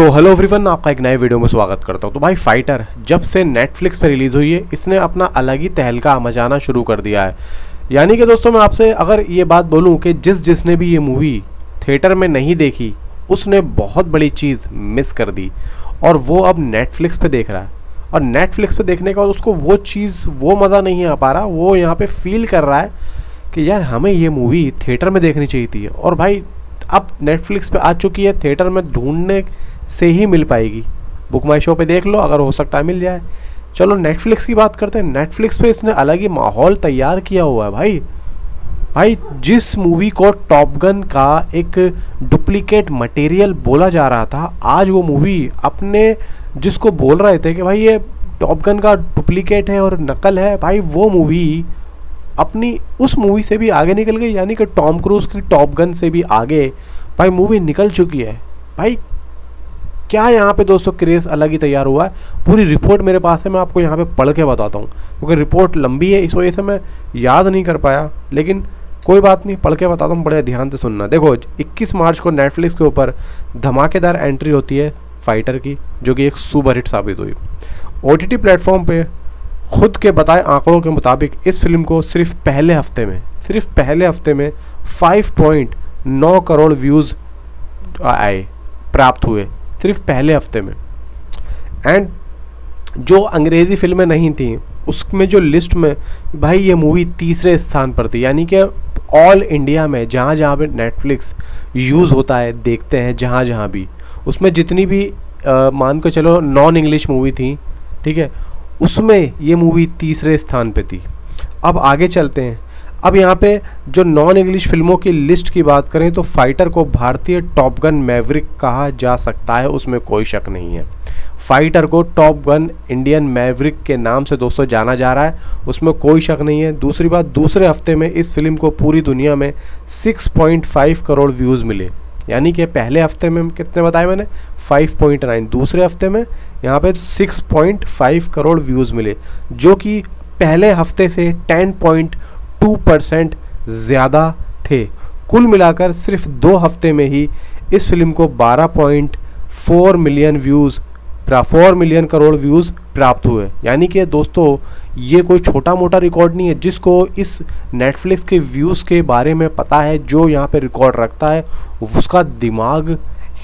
तो hello everyone, आपका एक नए वीडियो में स्वागत करता हूं। तो भाई फाइटर जब से नेटफ्लिक्स पर रिलीज़ हुई है, इसने अपना अलग ही तहलका मचाना शुरू कर दिया है। यानी कि दोस्तों, मैं आपसे अगर ये बात बोलूं कि जिसने भी ये मूवी थिएटर में नहीं देखी उसने बहुत बड़ी चीज़ मिस कर दी, और वो अब नेटफ्लिक्स पर देख रहा है। और नेटफ्लिक्स पर देखने के बाद उसको वो चीज़, वो मज़ा नहीं आ पा रहा, वो यहाँ पर फील कर रहा है कि यार हमें ये मूवी थिएटर में देखनी चाहिए थी। और भाई अब नेटफ्लिक्स पे आ चुकी है, थिएटर में ढूंढने से ही मिल पाएगी। बुक माई शो पे देख लो, अगर हो सकता है मिल जाए। चलो नेटफ्लिक्स की बात करते हैं। नेटफ्लिक्स पे इसने अलग ही माहौल तैयार किया हुआ है। भाई जिस मूवी को टॉप गन का एक डुप्लीकेट मटेरियल बोला जा रहा था, आज वो मूवी अपने जिसको बोल रहे थे कि भाई ये टॉप गन का डुप्लीकेट है और नकल है, भाई वो मूवी अपनी उस मूवी से भी आगे निकल गई। यानी कि टॉम क्रूज की टॉप गन से भी आगे भाई मूवी निकल चुकी है। भाई क्या यहाँ पे दोस्तों क्रेज़ अलग ही तैयार हुआ है। पूरी रिपोर्ट मेरे पास है, मैं आपको यहाँ पे पढ़ के बताता हूँ, क्योंकि रिपोर्ट लंबी है, इस वजह से मैं याद नहीं कर पाया, लेकिन कोई बात नहीं, पढ़ के बताता हूँ, बड़े ध्यान से सुनना। देखो, 21 मार्च को नेटफ्लिक्स के ऊपर धमाकेदार एंट्री होती है फाइटर की, जो कि एक सुपर हिट साबित हुई। OTT प्लेटफॉर्म पर खुद के बताए आंकड़ों के मुताबिक इस फिल्म को सिर्फ पहले हफ्ते में 5.9 करोड़ व्यूज़ आए प्राप्त हुए, सिर्फ पहले हफ्ते में। एंड जो अंग्रेज़ी फिल्में नहीं थी उसमें जो लिस्ट में भाई ये मूवी तीसरे स्थान पर थी। यानी कि ऑल इंडिया में जहाँ पे नेटफ्लिक्स यूज़ होता है, देखते हैं जहाँ भी, उसमें जितनी भी मान के चलो नॉन इंग्लिश मूवी थी, ठीक है, उसमें ये मूवी तीसरे स्थान पे थी। अब आगे चलते हैं। अब यहाँ पे जो नॉन इंग्लिश फिल्मों की लिस्ट की बात करें तो फाइटर को भारतीय टॉप गन मैवरिक कहा जा सकता है, उसमें कोई शक नहीं है। फाइटर को टॉप गन इंडियन मैवरिक के नाम से दोस्तों जाना जा रहा है, उसमें कोई शक नहीं है। दूसरी बात, दूसरे हफ्ते में इस फिल्म को पूरी दुनिया में 6.5 करोड़ व्यूज़ मिले। यानी कि पहले हफ्ते में कितने बताए मैंने, 5.9, दूसरे हफ्ते में यहाँ पे 6.5 करोड़ व्यूज़ मिले, जो कि पहले हफ्ते से 10.2% ज़्यादा थे। कुल मिलाकर सिर्फ 2 हफ्ते में ही इस फिल्म को 4 मिलियन करोड़ व्यूज़ प्राप्त हुए। यानी कि दोस्तों ये कोई छोटा मोटा रिकॉर्ड नहीं है। जिसको इस नेटफ्लिक्स के व्यूज़ के बारे में पता है, जो यहाँ पे रिकॉर्ड रखता है, उसका दिमाग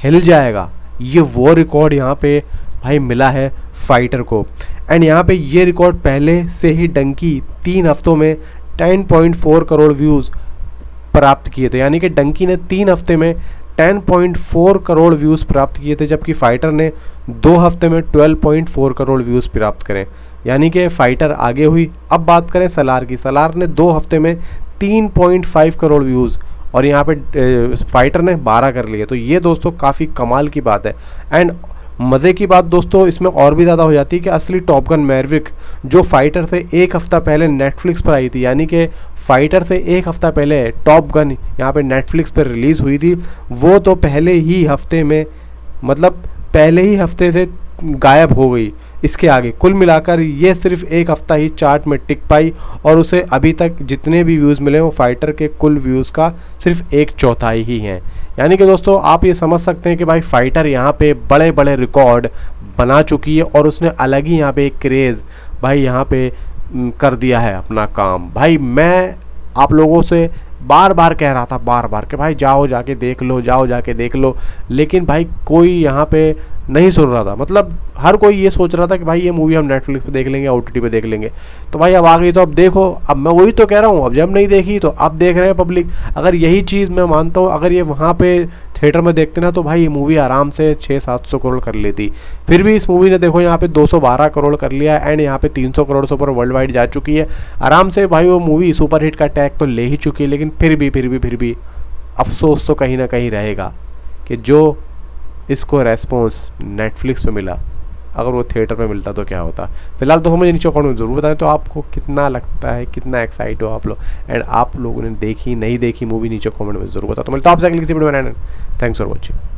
हिल जाएगा। ये वो रिकॉर्ड यहाँ पे भाई मिला है फाइटर को। एंड यहाँ पे ये रिकॉर्ड पहले से ही डंकी 3 हफ्तों में 10.4 करोड़ व्यूज़ प्राप्त किए थे। यानी कि डंकी ने 3 हफ्ते में 10.4 करोड़ व्यूज़ प्राप्त किए थे, जबकि फाइटर ने 2 हफ्ते में 12.4 करोड़ व्यूज़ प्राप्त करें। यानी कि फाइटर आगे हुई। अब बात करें सलार की। सलार ने 2 हफ्ते में 3.5 करोड़ व्यूज़ और यहाँ पे फाइटर ने 12 कर लिए। तो ये दोस्तों काफ़ी कमाल की बात है। एंड मज़े की बात दोस्तों इसमें और भी ज़्यादा हो जाती है कि असली टॉप गन मैवरिक जो फाइटर से 1 हफ्ता पहले नेटफ्लिक्स पर आई थी, यानी कि फाइटर से 1 हफ्ता पहले टॉप गन यहाँ पे नेटफ्लिक्स पर रिलीज़ हुई थी, वो तो पहले ही हफ्ते में, मतलब पहले ही हफ्ते से गायब हो गई। इसके आगे कुल मिलाकर ये सिर्फ 1 हफ्ता ही चार्ट में टिक पाई, और उसे अभी तक जितने भी व्यूज़ मिले वो फाइटर के कुल व्यूज़ का सिर्फ 1/4 ही हैं। यानी कि दोस्तों आप ये समझ सकते हैं कि भाई फाइटर यहाँ पे बड़े बड़े रिकॉर्ड बना चुकी है, और उसने अलग ही यहाँ पे एक क्रेज़ भाई यहाँ पे कर दिया है अपना काम। भाई मैं आप लोगों से बार-बार कह रहा था कि भाई जाओ जाके देख लो, लेकिन भाई कोई यहाँ पे नहीं सुन रहा था। मतलब हर कोई ये सोच रहा था कि भाई ये मूवी हम नेटफ्लिक्स पे देख लेंगे, OTT पे देख लेंगे। तो भाई अब आ गई, तो अब देखो। अब मैं वही तो कह रहा हूँ, अब जब नहीं देखी तो अब देख रहे हैं पब्लिक। अगर यही चीज़ मैं मानता हूँ, अगर ये वहाँ पे थिएटर में देखते ना, तो भाई ये मूवी आराम से 600-700 करोड़ कर लेती। फिर भी इस मूवी ने देखो यहाँ पे 212 करोड़ कर लिया। एंड यहाँ पे 300 करोड़ से ऊपर वर्ल्ड वाइड जा चुकी है आराम से। भाई वो मूवी सुपरहिट का टैग तो ले ही चुकी है, लेकिन फिर भी अफसोस तो कहीं ना कहीं रहेगा कि जो इसको रेस्पॉन्स नेटफ्लिक्स पे मिला, अगर वो थिएटर पे मिलता तो क्या होता। फिलहाल तो मुझे नीचे कमेंट में ज़रूर बताएं तो आपको कितना लगता है, कितना एक्साइट हो आप लोग, एंड आप लोगों ने देखी नहीं देखी मूवी, नीचे कमेंट में ज़रूर बताओ। तो मिलता आपसे अगली किसी वीडियो में। Thanks for watching.